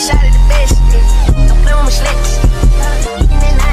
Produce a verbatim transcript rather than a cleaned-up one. Shot at the best, I'm playing with my slips.